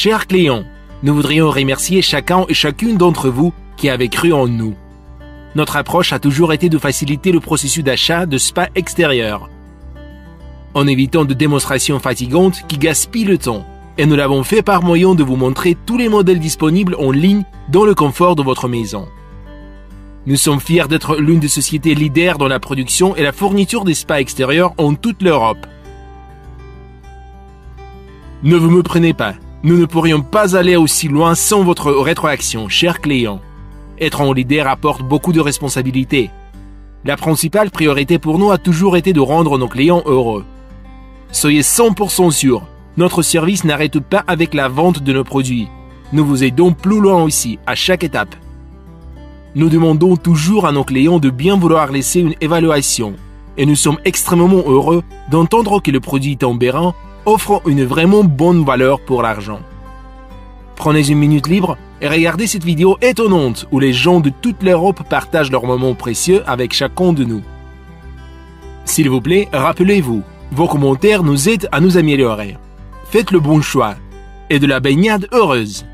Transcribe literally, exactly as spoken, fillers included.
Cher Cléon, nous voudrions remercier chacun et chacune d'entre vous qui avez cru en nous. Notre approche a toujours été de faciliter le processus d'achat de spas extérieurs, en évitant de démonstrations fatigantes qui gaspillent le temps. Et nous l'avons fait par moyen de vous montrer tous les modèles disponibles en ligne dans le confort de votre maison. Nous sommes fiers d'être l'une des sociétés leaders dans la production et la fourniture des spas extérieurs en toute l'Europe. Ne vous me prenez pas, nous ne pourrions pas aller aussi loin sans votre rétroaction, chers clients. Être en leader apporte beaucoup de responsabilités. La principale priorité pour nous a toujours été de rendre nos clients heureux. Soyez cent pour cent sûrs, notre service n'arrête pas avec la vente de nos produits. Nous vous aidons plus loin aussi, à chaque étape. Nous demandons toujours à nos clients de bien vouloir laisser une évaluation. Et nous sommes extrêmement heureux d'entendre que le produit Tambérin offre une vraiment bonne valeur pour l'argent. Prenez une minute libre et regardez cette vidéo étonnante où les gens de toute l'Europe partagent leurs moments précieux avec chacun de nous. S'il vous plaît, rappelez-vous, vos commentaires nous aident à nous améliorer. Faites le bon choix et de la baignade heureuse!